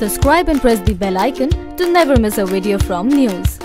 subscribe and press the bell icon to never miss a video from news.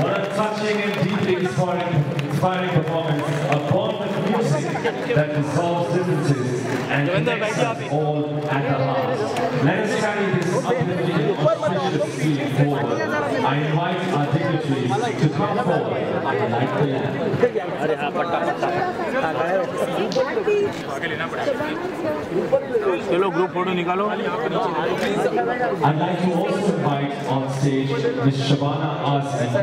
What a touching and deeply inspiring performance, a bond of music that dissolves differences and connects us all at the heart. Let us carry this uplifting and precious scene forward. I invite our dignitaries to come forward and I'd like to also invite on stage Ms. Shabana Azmi.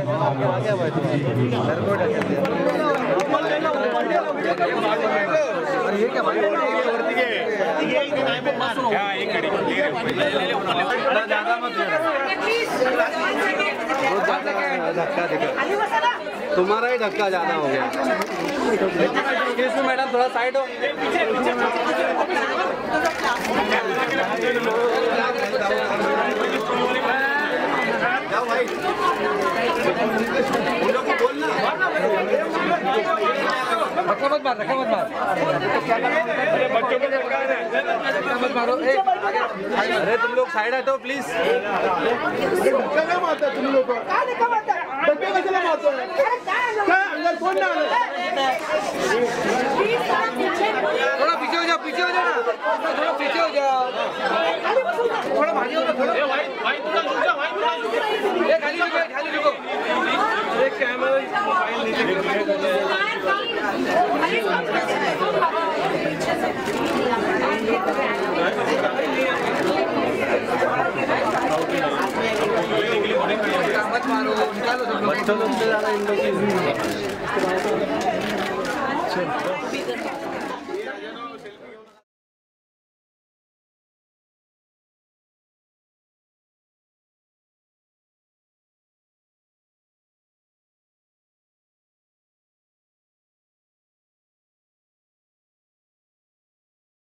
तुम्हारा ही धक्का ज्यादा हो गया madam थोड़ा side हो अरे तुम लोग साइड हटो प्लीज तुम लोग थोड़ा पीछे हो जाओ थोड़ा पीछे हो जाओ थोड़ा भारी हो चलो